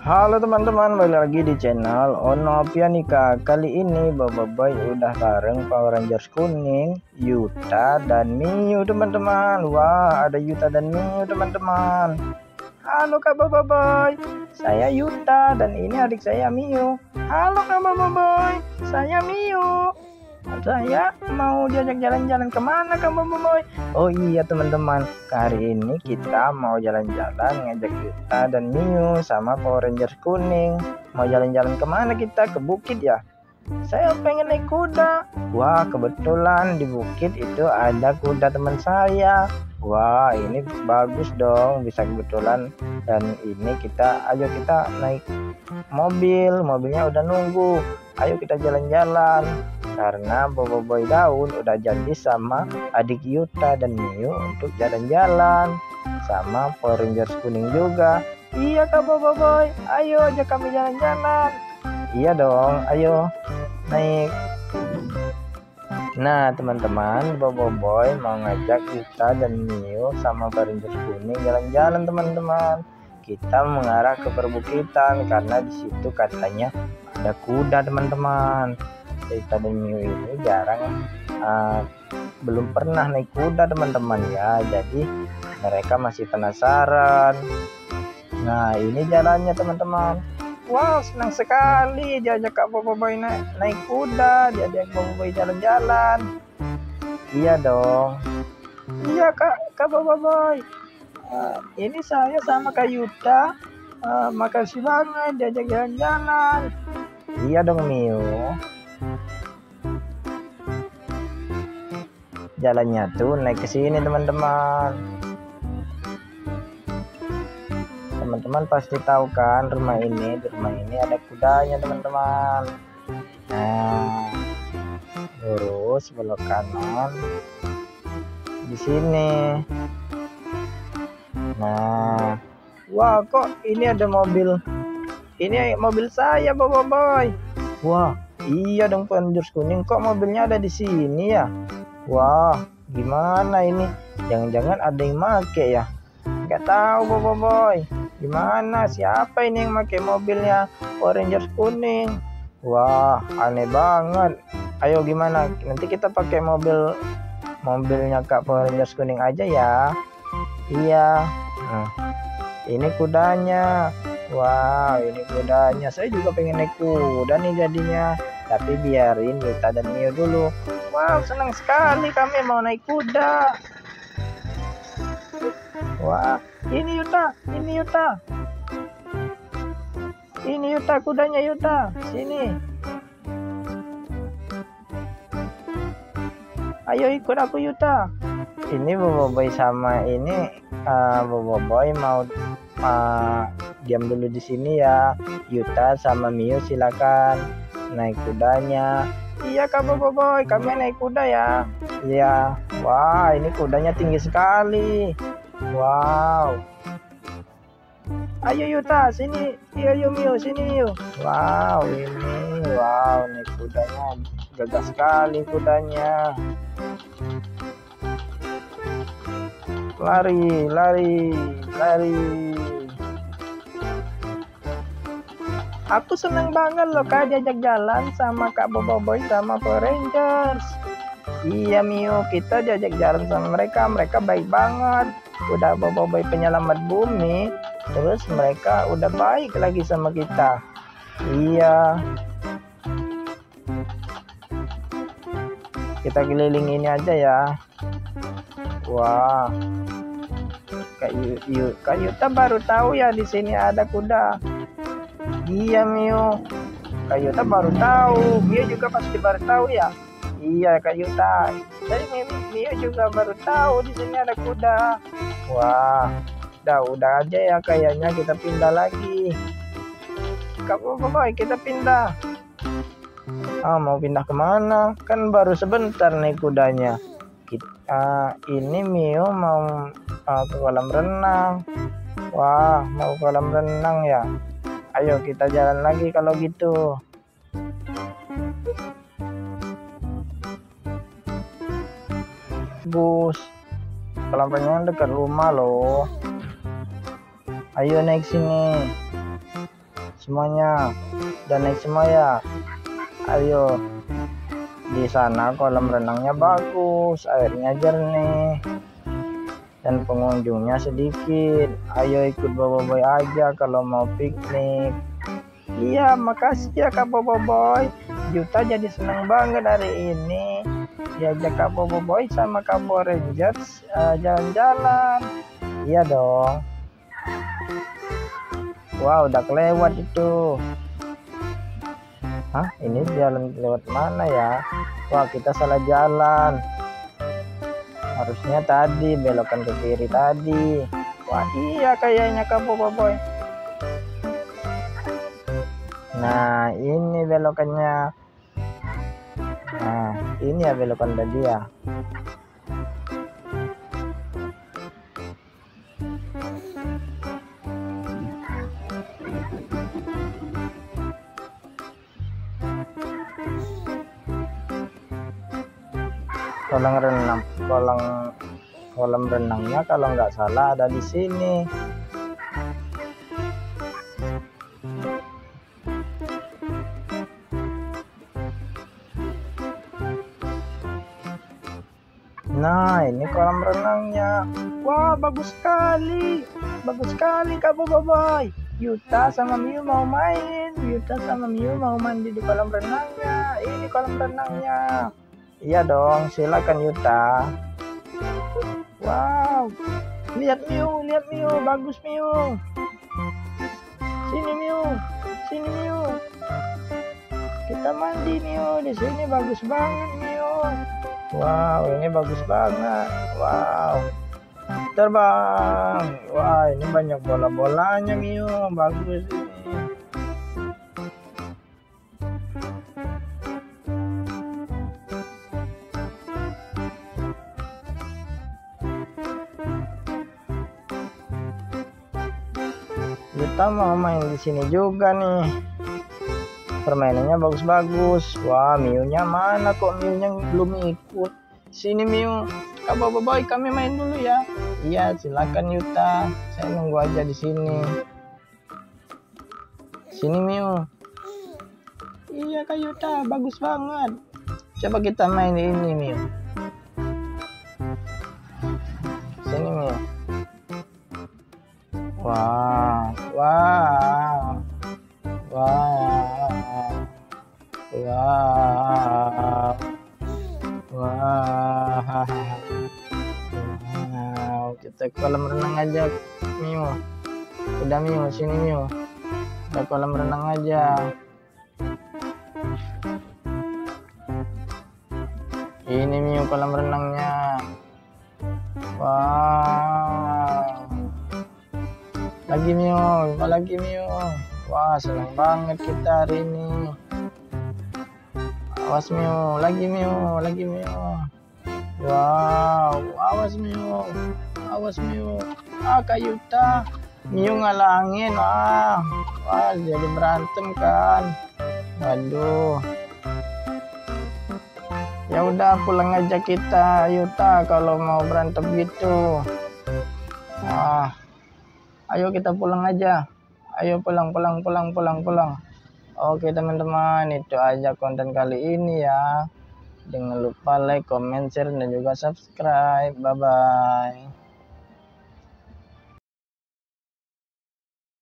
Halo teman-teman, balik lagi di channel Ono Pianika. Kali ini Boboiboy udah bareng Power Rangers Kuning, Yuta dan Mio teman-teman. Wah, ada Yuta dan Mio teman-teman. Halo Kak Boboiboy, saya Yuta dan ini adik saya Mio. Halo Kak Boboiboy, saya Mio. Saya mau diajak jalan-jalan kemana Kak Boboiboy? Oh iya teman-teman, hari ini kita mau jalan-jalan ngajak Yuta dan Mio sama Power Rangers Kuning. Mau jalan-jalan kemana kita? Ke bukit ya? Saya pengen naik kuda. Wah, kebetulan di bukit itu ada kuda teman saya. Wah, ini bagus dong, bisa kebetulan. Dan ini ayo kita naik mobil. Mobilnya udah nunggu. Ayo kita jalan-jalan. Karena Boboiboy Daun udah janji sama adik Yuta dan Mio untuk jalan-jalan sama Power Rangers Kuning juga. Iya Kak Boboiboy, ayo aja kami jalan-jalan. Iya dong, ayo naik. Nah teman-teman, Boboiboy mau ngajak Yuta dan Mio sama Power Rangers Kuning jalan-jalan teman-teman. Kita mengarah ke perbukitan karena di situ katanya ada kuda teman-teman. Yuta dan Mio ini jarang belum pernah naik kuda teman-teman ya, jadi mereka masih penasaran. Nah ini jalannya teman-teman. Wow, senang sekali diajak Kak Boboiboy naik kuda, diajak Boboiboy jalan-jalan. Iya dong. Iya Kak Boboiboy, ini saya sama Kak Yuta, makasih banget diajak jalan-jalan. Iya dong Mio. Jalannya tuh naik ke sini teman-teman. Teman-teman pasti tahu kan rumah ini, di rumah ini ada kudanya teman-teman. Nah, lurus belok kanan di sini. Nah, wah kok ini ada mobil. Ini mobil saya Boboiboy. Wah, iya dong Power Rangers Kuning, kok mobilnya ada di sini ya? Wah, gimana ini? Jangan-jangan ada yang make ya? Gak tahu Boboiboy. Gimana? Siapa ini yang make mobilnya Power Rangers Kuning? Wah, aneh banget. Ayo gimana? Nanti kita pakai mobilnya Kak Power Rangers Kuning aja ya. Iya. Nah, ini kudanya. Wah, ini kudanya. Saya juga pengen naik kuda nih jadinya. Tapi biarin Yuta dan Mio dulu. Wow, senang sekali kami mau naik kuda. Wah, ini Yuta. Ini Yuta, kudanya Yuta. Sini. Ayo ikut aku Yuta. Ini Boboiboy sama ini Boboiboy mau diam dulu di sini ya. Yuta sama Mio silakan naik kudanya. Iya Kak Boboiboy, kami naik kuda ya. Iya. Wah, ini kudanya tinggi sekali. Wow. Ayo Yuta, sini. Ayo Mio, sini Mio. Wow, ini. Wow, ini kudanya gagah sekali kudanya. Lari. Aku senang banget loh Kak diajak jalan sama Kak Boboiboy sama Power Rangers. Iya Mio, kita diajak jalan sama mereka. Mereka baik banget. Udah Boboiboy penyelamat bumi, terus mereka udah baik lagi sama kita. Iya. Kita keliling ini aja ya. Wah. Kak Yuta baru tahu ya di sini ada kuda. Iya Mio, Kak Yuta baru tahu. Mio juga pasti baru tahu ya. Iya Kak Yuta. Jadi Mio juga baru tahu di sini ada kuda. Wah, udah aja ya kayaknya kita pindah lagi. Kak Boboiboy, kita pindah. Mau pindah kemana? Kan baru sebentar naik kudanya. Ini Mio mau ke kolam renang. Wah, mau ke kolam renang ya. Ayo kita jalan lagi kalau gitu. Bus. Kolam renang dekat rumah loh. Ayo naik sini. semuanya, dan naik semua ya. Ayo, di sana kolam renangnya bagus, airnya jernih, dan pengunjungnya sedikit. Ayo ikut Boboiboy aja kalau mau piknik. Iya, makasih ya Kak Boboiboy. Yuta jadi senang banget hari ini diajak Kak Boboiboy sama Kak Power Rangers jalan-jalan. Iya dong. Wow, udah kelewat itu. Hah, ini jalan lewat mana ya? Wah, kita salah jalan. Harusnya tadi belokan ke kiri tadi. Wah, iya kayaknya Kak Boboiboy. Nah, ini belokannya. Nah, ini ya belokan tadi ya. Kolam renangnya kalau nggak salah ada di sini. Nah, ini kolam renangnya. Wah, bagus sekali. Bagus sekali Kak Boboiboy. Yuta sama Mio mau main. Yuta sama Mio mau mandi di kolam renangnya. Ini kolam renangnya. Iya dong, silakan Yuta. Wow. Lihat Mio, bagus Mio. Sini Mio, sini Mio. Kita mandi Mio, di sini bagus banget Mio. Wow, ini bagus banget. Wow, terbang. Wah, ini banyak bola-bolanya Mio, bagus ini. Kita mau main di sini juga nih. Permainannya bagus-bagus. Wah, Mio-nya mana kok? Mio-nya belum ikut. Sini Mio, Kak Boboiboy, kami main dulu ya. Iya, silakan Yuta. Saya nunggu aja di sini. Sini Mio. Iya Kak Yuta, bagus banget. Coba kita main ini Mio. Sini Mio. Wah, wah. Wow. Kita kolam renang aja Mio. Udah Mio, sini Mio. Kita kolam renang aja. Ini Mio kolam renangnya. Wow. Lagi Mio, lagi Mio. Wah, senang banget kita hari ini. Awas Mio, lagi Mio, lagi Mio. Wow, awas Mio, awas Mio. Ah, Kak Yuta, Mio ngalangin. Ah, wah, jadi berantem kan. Waduh. Ya udah pulang aja kita Yuta kalau mau berantem gitu. Ah, ayo kita pulang aja. Ayo pulang. Oke teman-teman, itu aja konten kali ini ya. Jangan lupa like, comment, share, dan juga subscribe. Bye-bye.